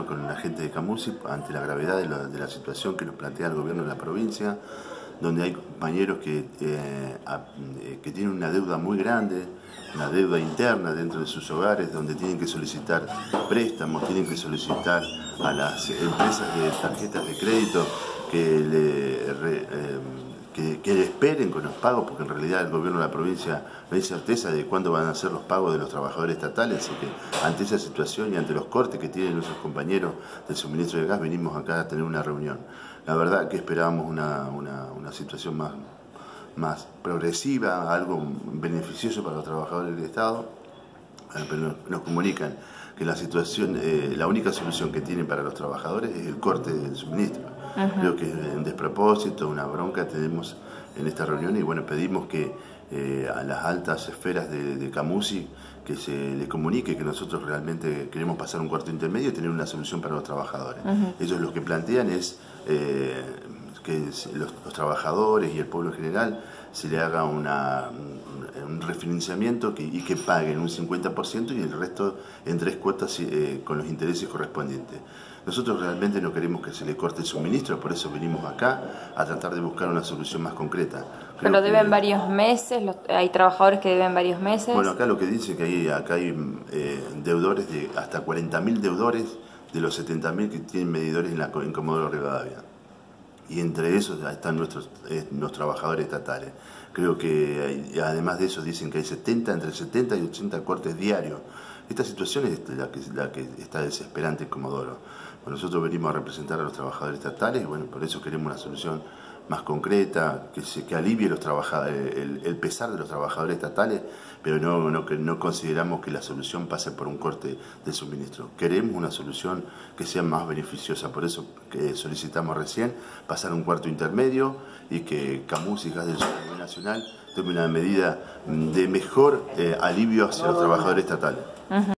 acuerdo con la gente de Camuzzi ante la gravedad de la situación que nos plantea el gobierno de la provincia, donde hay compañeros que tienen una deuda muy grande, una deuda interna dentro de sus hogares, donde tienen que solicitar préstamos, tienen que solicitar a las empresas de tarjetas de crédito que le esperen con los pagos, porque en realidad el gobierno de la provincia no hay certeza de cuándo van a ser los pagos de los trabajadores estatales, así que ante esa situación y ante los cortes que tienen nuestros compañeros del suministro de gas, venimos acá a tener una reunión. La verdad que esperábamos una situación más progresiva, algo beneficioso para los trabajadores del Estado, pero nos comunican que la situación, la única solución que tienen para los trabajadores es el corte del suministro. Ajá. Creo que es un despropósito, una bronca tenemos en esta reunión y bueno, pedimos que a las altas esferas de Camuzzi que se les comunique que nosotros realmente queremos pasar un cuarto intermedio y tener una solución para los trabajadores. Ajá. Ellos lo que plantean es que los trabajadores y el pueblo en general se le haga un refinanciamiento y que paguen un 50% y el resto en 3 cuotas con los intereses correspondientes. Nosotros realmente no queremos que se le corte el suministro, por eso venimos acá a tratar de buscar una solución más concreta. Creo pero deben que, varios meses, hay trabajadores que deben varios meses. Bueno, acá lo que dice que acá hay deudores de hasta 40.000 deudores de los 70.000 que tienen medidores en Comodoro Rivadavia. Y entre esos están nuestros trabajadores estatales. Creo que hay, además de eso dicen que hay entre 70 y 80 cortes diarios. Esta situación es la que está desesperante en Comodoro. Bueno, nosotros venimos a representar a los trabajadores estatales y bueno, por eso queremos una solución más concreta, que alivie el pesar de los trabajadores estatales, pero no consideramos que la solución pase por un corte de suministro. Queremos una solución que sea más beneficiosa, por eso que solicitamos recién pasar un cuarto intermedio y que Camuzzi y GAS del Sur Nacional tome una medida de mejor alivio hacia los trabajadores estatales.